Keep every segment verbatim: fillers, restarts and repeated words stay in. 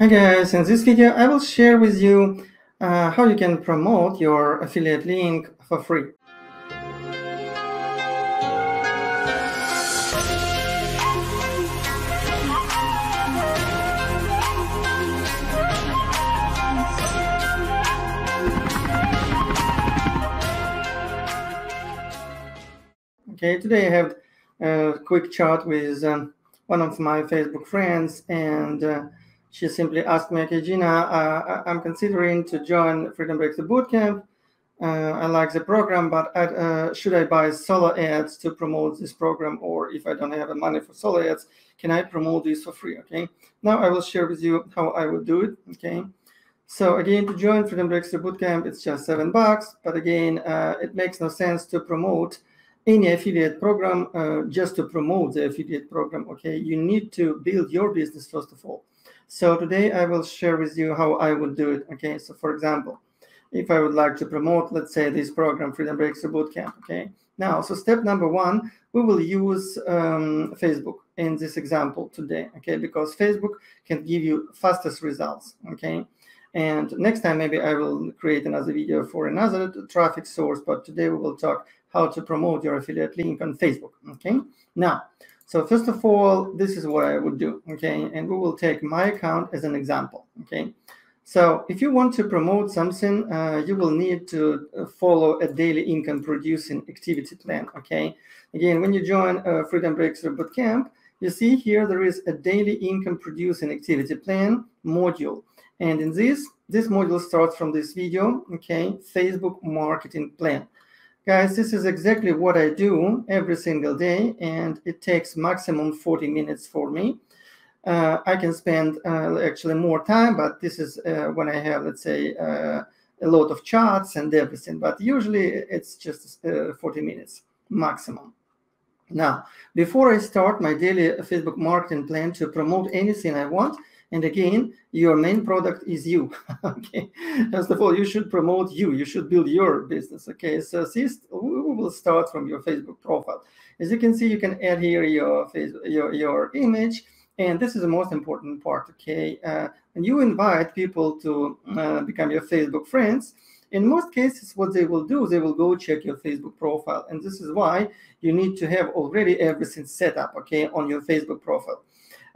Hi guys, in this video I will share with you uh, how you can promote your affiliate link for free. Okay, today I have a quick chat with um, one of my Facebook friends, and uh, she simply asked me, okay, Gina, uh, I'm considering to join Freedom Breakthrough Bootcamp. Uh, I like the program, but I, uh, should I buy solo ads to promote this program? Or if I don't have the money for solo ads, can I promote this for free? Okay. Now I will share with you how I would do it. Okay. So again, to join Freedom Breakthrough Bootcamp, it's just seven bucks. But again, uh, it makes no sense to promote any affiliate program uh, just to promote the affiliate program. Okay. You need to build your business first of all. So today I will share with you how I would do it. Okay, so for example, if I would like to promote, let's say, this program, Freedom Breakthrough Bootcamp. Okay, now, so step number one, we will use um, Facebook in this example today. Okay, because Facebook can give you fastest results. Okay, and next time maybe I will create another video for another traffic source, but today we will talk how to promote your affiliate link on Facebook. Okay, now. So first of all, this is what I would do, okay? And we will take my account as an example, okay? So if you want to promote something, uh, you will need to follow a daily income producing activity plan, okay? Again, when you join uh, Freedom Breakthrough Bootcamp, you see here there is a daily income producing activity plan module. And in this, this module starts from this video, okay? Facebook marketing plan. Guys, this is exactly what I do every single day, and it takes maximum forty minutes for me. Uh, I can spend uh, actually more time, but this is uh, when I have, let's say, uh, a lot of charts and everything. But usually it's just uh, forty minutes maximum. Now, before I start my daily Facebook marketing plan to promote anything I want, and again, your main product is you, okay? First of all, you should promote you. You should build your business, okay? So this, we will start from your Facebook profile. As you can see, you can add here your Facebook, your, your image, and this is the most important part, okay? Uh, and you invite people to uh, become your Facebook friends. In most cases, what they will do, they will go check your Facebook profile, and this is why you need to have already everything set up, okay, on your Facebook profile.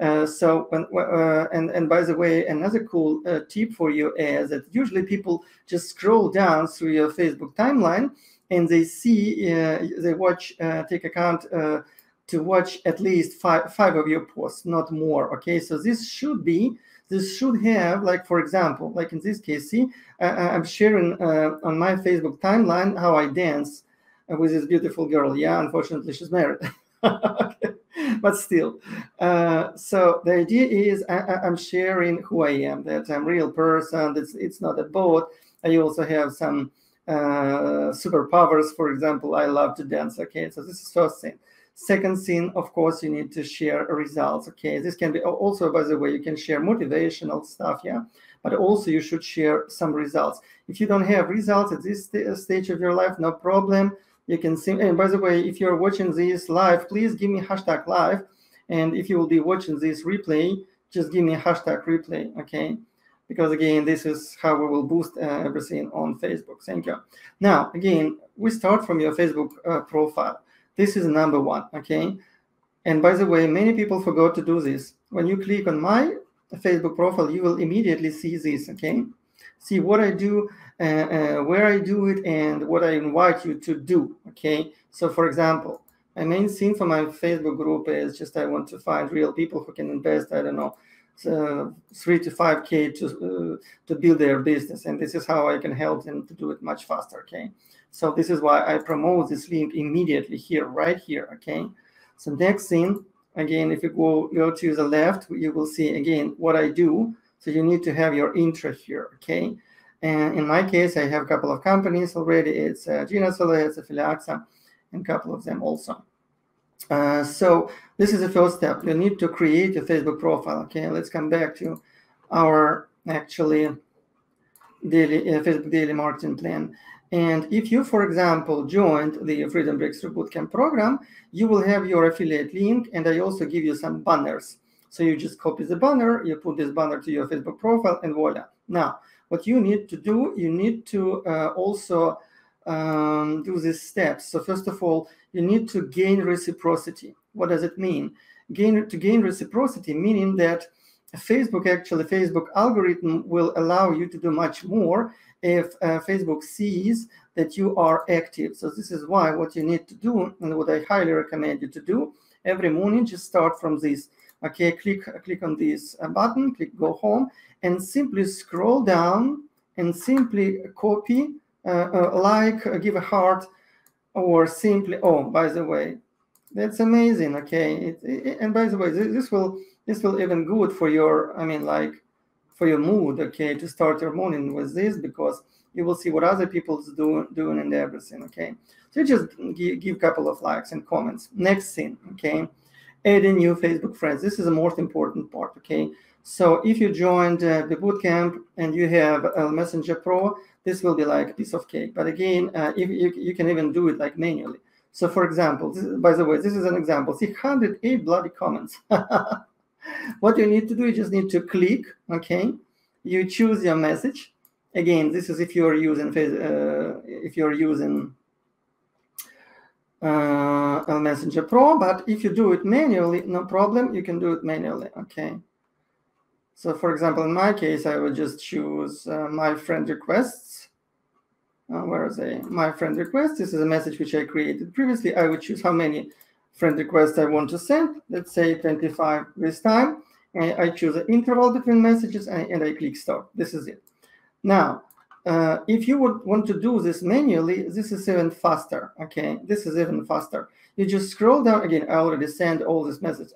Uh, so, when, uh, and, and by the way, another cool uh, tip for you is that usually people just scroll down through your Facebook timeline and they see, uh, they watch, uh, take account uh, to watch at least five, five of your posts, not more, okay? So this should be, this should have, like, for example, like in this case, see, I, I'm sharing uh, on my Facebook timeline how I dance with this beautiful girl. Yeah, unfortunately, she's married. Okay. But still, uh, so the idea is I, I, I'm sharing who I am, that I'm a real person, that it's not a bot. I also have some uh, superpowers. For example, I love to dance, okay? So this is first thing. Second thing, of course, you need to share results, okay? This can be also, by the way, you can share motivational stuff, yeah? But also you should share some results. If you don't have results at this st stage of your life, no problem. You can see, and by the way, if you're watching this live, please give me hashtag live. And if you will be watching this replay, just give me hashtag replay, okay? Because again, this is how we will boost uh, everything on Facebook. Thank you. Now, again, we start from your Facebook uh, profile. This is number one, okay? And by the way, many people forgot to do this. When you click on my Facebook profile, you will immediately see this, okay? See what I do, uh, uh, where I do it, and what I invite you to do, okay? So, for example, my main thing for my Facebook group is just I want to find real people who can invest, I don't know, uh, three to five K to, uh, to build their business, and this is how I can help them to do it much faster, okay? So this is why I promote this link immediately here, right here, okay? So next thing, again, if you go, go to the left, you will see, again, what I do. So you need to have your intro here, okay? And in my case, I have a couple of companies already. It's uh, GenaSoloAds, AffiliAXA, and a couple of them also. Uh, so this is the first step. You need to create your Facebook profile, okay? Let's come back to our actually daily uh, Facebook daily marketing plan. And if you, for example, joined the Freedom Breakthrough Bootcamp program, you will have your affiliate link, and I also give you some banners. So you just copy the banner, you put this banner to your Facebook profile, and voila. Now, what you need to do, you need to uh, also um, do these steps. So first of all, you need to gain reciprocity. What does it mean? Gain, to gain reciprocity, meaning that Facebook, actually, Facebook algorithm will allow you to do much more if uh, Facebook sees that you are active. So this is why what you need to do, and what I highly recommend you to do, every morning just start from this. Okay, click, click on this button, click go home, and simply scroll down and simply copy, uh, uh, like, uh, give a heart, or simply, oh, by the way, that's amazing, okay? It, it, and by the way, this, this will this will even good for your, I mean, like, for your mood, okay, to start your morning with this, because you will see what other people's doing, doing and everything, okay? So you just give, give a couple of likes and comments. Next thing, okay? Adding new Facebook friends. This is the most important part, okay? So if you joined uh, the bootcamp and you have uh, Messenger Pro, this will be like a piece of cake. But again, uh, if you, you can even do it like manually. So for example, this is, by the way, this is an example. six hundred eight bloody comments. What you need to do, you just need to click, okay? You choose your message. Again, this is if you're using uh, if you're using uh, a Messenger Pro, but if you do it manually, no problem, you can do it manually, okay? So for example, in my case, I would just choose uh, my friend requests. Uh, where is a my friend request? This is a message which I created previously. I would choose how many friend requests I want to send. Let's say twenty-five this time. And I choose an interval between messages, and, and I click start. This is it. Now, uh, if you would want to do this manually, this is even faster, okay? This is even faster. You just scroll down. Again, I already sent all this message.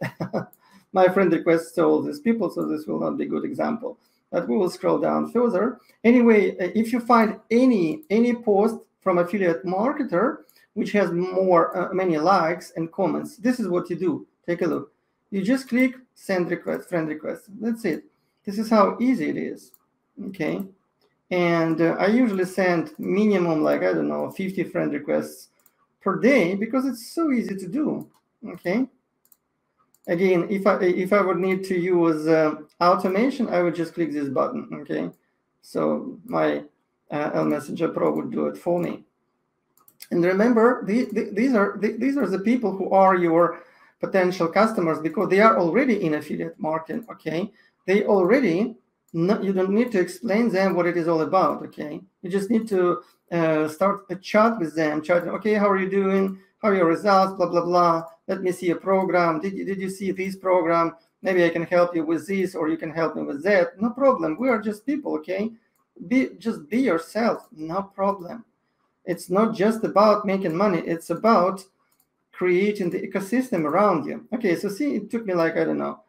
My friend requests to all these people, so this will not be a good example. But we will scroll down further. Anyway, if you find any any post from affiliate marketer which has more uh, many likes and comments, this is what you do. Take a look. You just click send request, friend request. That's it. This is how easy it is. Okay. And uh, I usually send minimum, like, I don't know, fifty friend requests per day, because it's so easy to do. Okay. Again, if I if I would need to use uh, automation, I would just click this button. Okay, so my uh, Messenger Pro would do it for me. And remember, the, the, these are the, these are the people who are your potential customers, because they are already in affiliate marketing. Okay, they already not, you don't need to explain them what it is all about. Okay, you just need to uh, start a chat with them. Chat. Okay, how are you doing? How are your results? Blah blah blah. Let me see a program. Did you, did you see this program? Maybe I can help you with this, or you can help me with that. No problem. We are just people, okay? Be just be yourself. No problem. It's not just about making money. It's about creating the ecosystem around you. Okay, so see, it took me like, I don't know,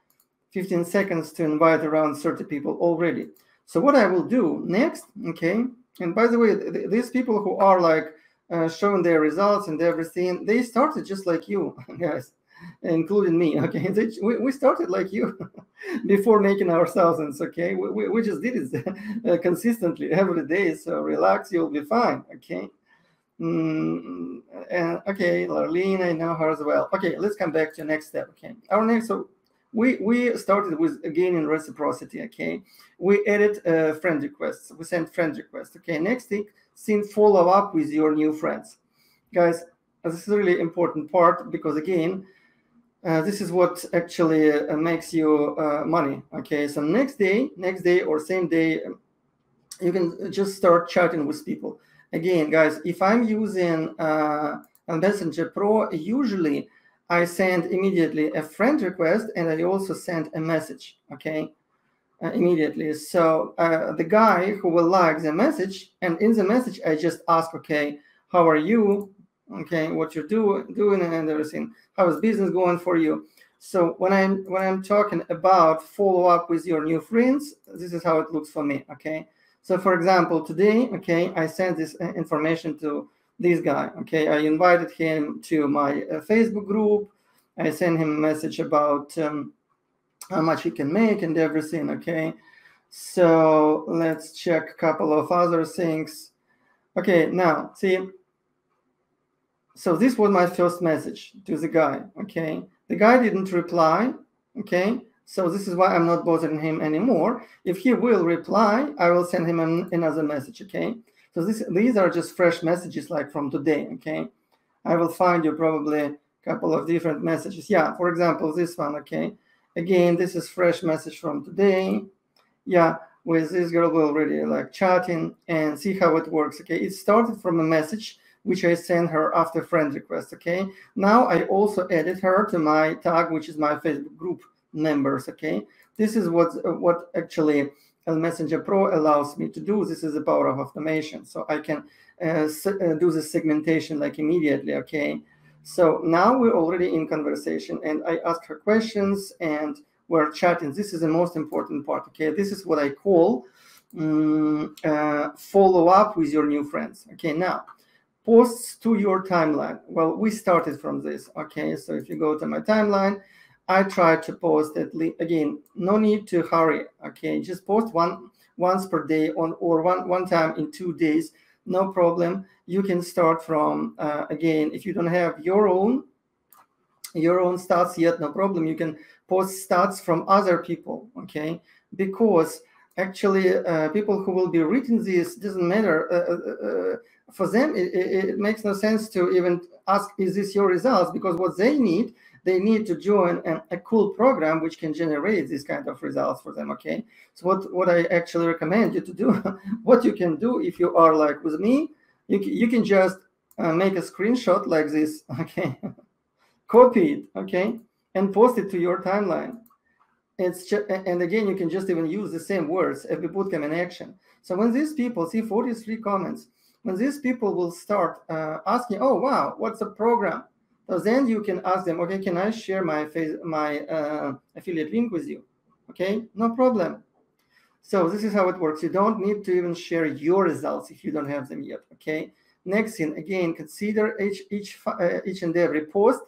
fifteen seconds to invite around thirty people already. So what I will do next, okay? And by the way, th these people who are like, Uh, showing their results and everything, they started just like you guys, including me, okay? They, we, we started like you before making our thousands, okay? We, we, we just did it uh, consistently every day, so relax, you'll be fine, okay? Mm, and, okay, Larlene, I know her as well. Okay, let's come back to the next step, okay? Our next, so we, we started with gaining reciprocity, okay? We added uh, friend requests, we sent friend requests, okay? Next thing, Seen follow up with your new friends. Guys, this is a really important part, because again, uh, this is what actually uh, makes you uh, money, okay? So next day, next day or same day, you can just start chatting with people. Again, guys, if I'm using uh, a Messenger Pro, usually I send immediately a friend request, and I also send a message, okay? Uh, immediately. So uh, the guy who will like the message, and in the message I just ask, okay, how are you? Okay, what you're do, doing and everything. How is business going for you? So when I'm when I'm talking about follow up with your new friends, this is how it looks for me. Okay. So for example, today, okay, I sent this information to this guy. Okay, I invited him to my uh, Facebook group. I sent him a message about Um, how much he can make and everything, okay? So let's check a couple of other things. Okay, now, see, so this was my first message to the guy, okay? The guy didn't reply, okay? So this is why I'm not bothering him anymore. If he will reply, I will send him an, another message, okay? So this, these are just fresh messages like from today, okay? I will find you probably a couple of different messages. Yeah, for example, this one, okay? Again, this is fresh message from today. Yeah, with this girl we're already like chatting and see how it works, okay? It started from a message which I sent her after friend request, okay? Now I also added her to my tag, which is my Facebook group members, okay? This is what what actually Messenger Pro allows me to do. This is the power of automation. So I can uh, do the segmentation like immediately, okay? So now we're already in conversation and I asked her questions and we're chatting. This is the most important part, okay? This is what I call um, uh, follow up with your new friends, okay? Now, posts to your timeline. Well, we started from this, okay? So if you go to my timeline, I try to post at least, again, no need to hurry, okay? Just post one once per day on or one, one time in two days, no problem. You can start from, uh, again, if you don't have your own, your own stats yet, no problem. You can post stats from other people, okay? Because actually uh, people who will be reading this, doesn't matter. Uh, uh, uh, for them, it, it, it makes no sense to even ask, is this your results? Because what they need, they need to join an, a cool program which can generate this kind of results for them, okay? So what, what I actually recommend you to do, what you can do if you are like with me, you, you can just uh, make a screenshot like this, okay? Copy it, okay? And post it to your timeline. It's just, and again, you can just even use the same words, F B Bootcamp in action. So when these people see forty-three comments, when these people will start uh, asking, oh, wow, what's the program? So then you can ask them, okay, can I share my face, my uh, affiliate link with you? Okay, no problem. So this is how it works. You don't need to even share your results if you don't have them yet, okay? Next thing, again, consider each, each, uh, each and every post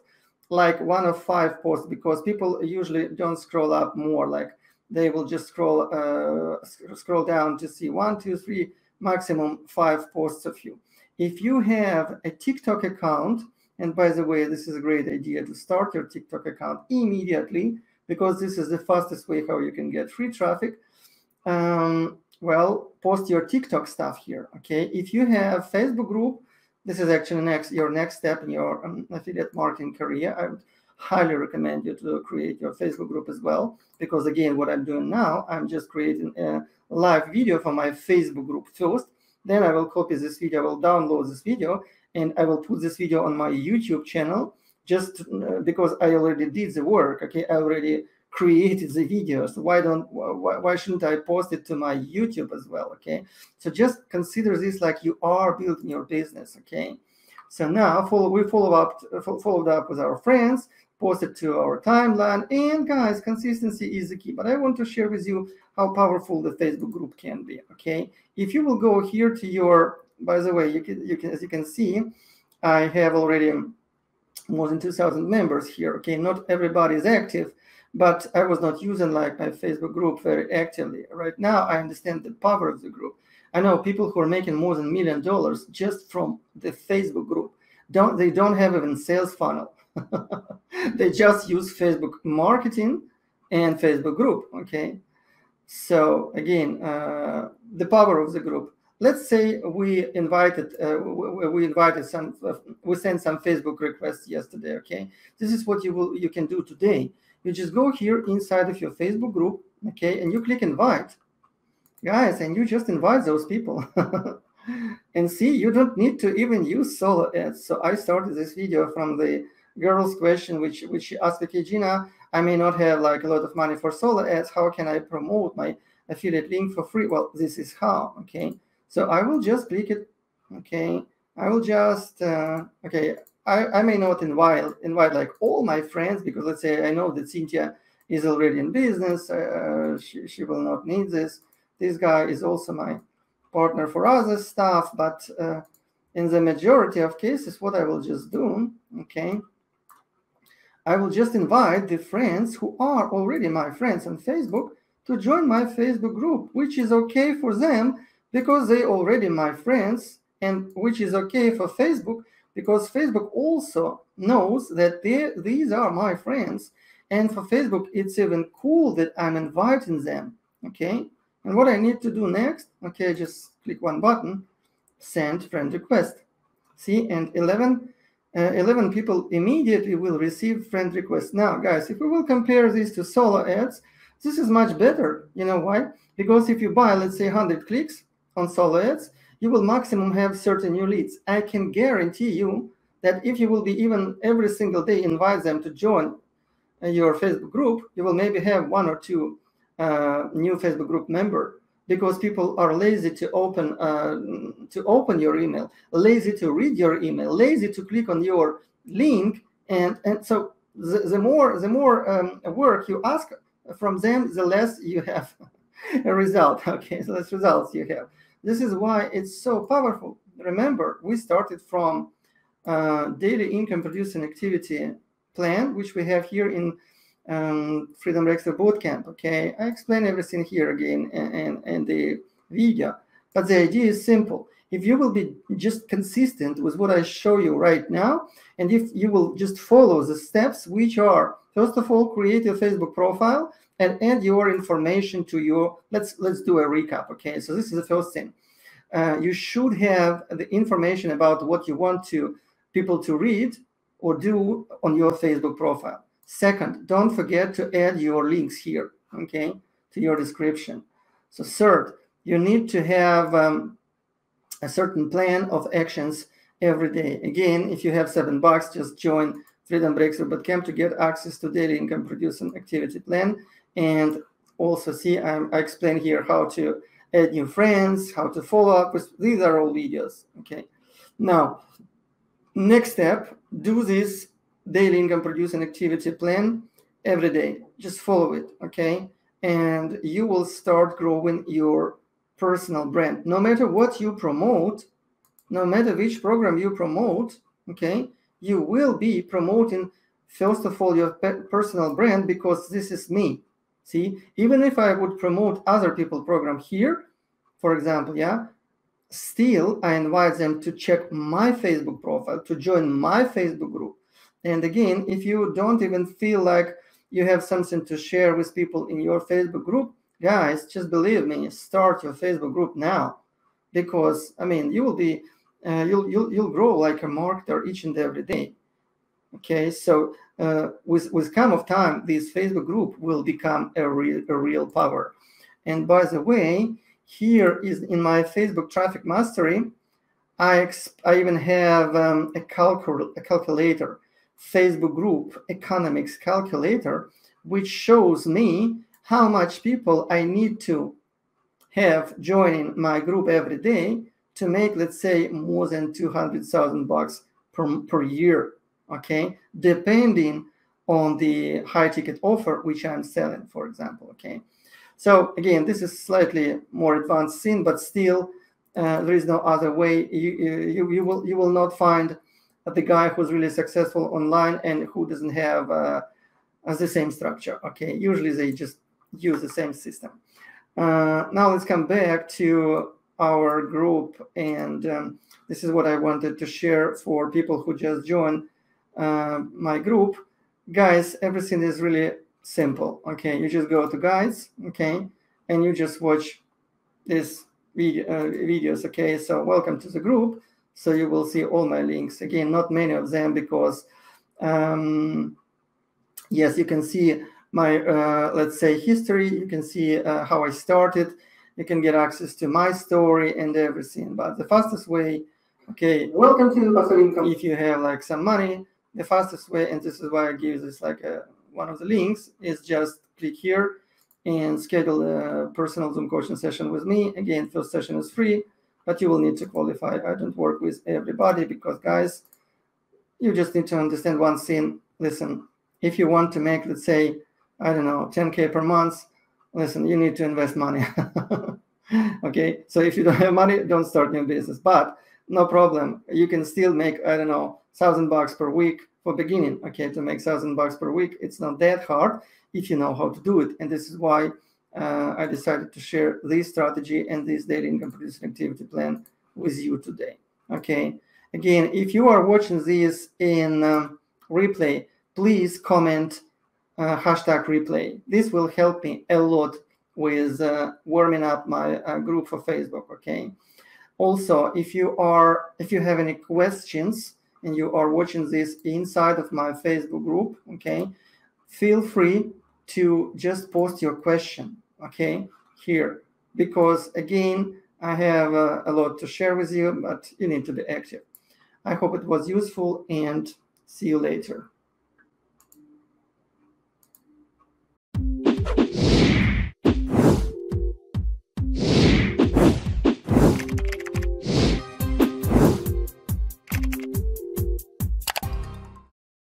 like one of five posts, because people usually don't scroll up more. Like they will just scroll uh, sc scroll down to see one, two, three, maximum five posts of you. If you have a TikTok account, and by the way, this is a great idea to start your TikTok account immediately, because this is the fastest way how you can get free traffic. Um, well, post your TikTok stuff here, okay? If you have Facebook group, this is actually next your next step in your um, affiliate marketing career. I would highly recommend you to create your Facebook group as well, because again, what I'm doing now, I'm just creating a live video for my Facebook group first. Then I will copy this video, I will download this video, and I will put this video on my YouTube channel, just uh, because I already did the work, okay? I already created the video, so why don't why, why shouldn't I post it to my YouTube as well, okay? So just consider this like you are building your business, okay? So now follow, we follow up followed up with our friends, posted to our timeline, and guys, consistency is the key. But I want to share with you how powerful the Facebook group can be, okay? If you will go here to your, by the way, you can, you can, as you can see, I have already more than two thousand members here, okay? Not everybody is active, but I was not using like my Facebook group very actively. Right now, I understand the power of the group. I know people who are making more than a million dollars just from the Facebook group. Don't, they don't have even sales funnel. They just use Facebook marketing and Facebook group, okay? So again, uh, the power of the group. Let's say we invited, uh, we, we invited some, uh, we sent some Facebook requests yesterday, okay? This is what you will, you can do today. You just go here inside of your Facebook group, okay? And you click invite, guys, and you just invite those people. And see, you don't need to even use solo ads. So I started this video from the girl's question, which, which she asked, okay, Gina, I may not have like a lot of money for solo ads. How can I promote my affiliate link for free? Well, this is how, okay? So I will just click it, okay? I will just, uh, okay, I, I may not invite, invite like all my friends, because let's say I know that Cynthia is already in business, uh, she, she will not need this. This guy is also my partner for other stuff, but uh, in the majority of cases, what I will just do, okay? I will just invite the friends who are already my friends on Facebook to join my Facebook group, which is okay for them, because they already my friends, and which is okay for Facebook, because Facebook also knows that they, these are my friends, And for Facebook, it's even cool that I'm inviting them, okay? And what I need to do next, okay, just click one button, send friend request. See, and eleven, uh, eleven people immediately will receive friend requests. Now, guys, if we will compare this to solo ads, this is much better. You know why? Because if you buy, let's say, one hundred clicks on solo ads, you will maximum have certain new leads. I can guarantee you that if you will be even every single day invite them to join your Facebook group, you will maybe have one or two uh, new Facebook group member, because people are lazy to open uh, to open your email, lazy to read your email, lazy to click on your link, and and so the, the more the more um, work you ask from them, the less you have a result. Okay, so that's results you have. This is why it's so powerful. Remember, we started from uh, daily income producing activity plan, which we have here in um, Freedom Breakthrough Bootcamp. Okay, I explain everything here again in, in, in the video, but the idea is simple. If you will be just consistent with what I show you right now, and if you will just follow the steps, which are, first of all, create your Facebook profile and add your information to your, let's let's do a recap, okay? So this is the first thing. Uh, you should have the information about what you want to people to read or do on your Facebook profile. Second, don't forget to add your links here, okay, to your description. So third, you need to have um, a certain plan of actions every day. Again, if you have seven bucks, just join Freedom Breakthrough Bootcamp to get access to daily income producing activity plan. And also see, I'm, I explain here how to add new friends, how to follow up with, these are all videos, okay? Now, next step, do this daily income producing activity plan every day. Just follow it, okay? And you will start growing your personal brand. No matter what you promote, no matter which program you promote, okay, you will be promoting, first of all, your pe personal brand, because this is me. See, even if I would promote other people's program here, for example, yeah, still I invite them to check my Facebook profile, to join my Facebook group. And again, if you don't even feel like you have something to share with people in your Facebook group, guys, just believe me, start your Facebook group now, because I mean, you will be uh, you'll, you'll you'll grow like a marketer each and every day. Okay, so uh, with with come of time, this Facebook group will become a real a real power. And by the way, here is in my Facebook Traffic Mastery, I exp I even have um, a calcul a calculator, Facebook group economics calculator, which shows me how much people I need to have joining my group every day to make, let's say, more than two hundred thousand bucks per per year. Okay, depending on the high ticket offer which I'm selling, for example. Okay, so again, this is slightly more advanced thing, but still, uh, there is no other way. You, you you will you will not find the guy who's really successful online and who doesn't have uh, the same structure. Okay, usually they just use the same system. Uh, now let's come back to our group, and um, this is what I wanted to share for people who just joined Uh, my group. Guys, everything is really simple, okay? You just go to guides, okay, and you just watch this video, uh, videos, okay? So welcome to the group. So you will see all my links. Again, not many of them, because um, yes, you can see my uh, let's say history, you can see uh, how I started, you can get access to my story and everything. But the fastest way, okay, welcome to passive income. If you have like some money, the fastest way, and this is why I give this like a, one of the links, is just click here and schedule a personal Zoom coaching session with me. Again, first session is free, but you will need to qualify. I don't work with everybody, because guys, you just need to understand one thing. Listen, if you want to make, let's say, I don't know, ten K per month, listen, you need to invest money. Okay, so if you don't have money, don't start new business, but no problem, you can still make, I don't know, thousand bucks per week for beginning. Okay, to make thousand bucks per week, it's not that hard if you know how to do it. And this is why uh, I decided to share this strategy and this daily income producing activity plan with you today. Okay, again, if you are watching this in um, replay, please comment uh, hashtag replay. This will help me a lot with uh, warming up my uh, group for Facebook, okay? Also, if you are, if you have any questions and you are watching this inside of my Facebook group, okay, feel free to just post your question, okay, here. Because, again, I have uh, a lot to share with you, but you need to be active. I hope it was useful, and see you later.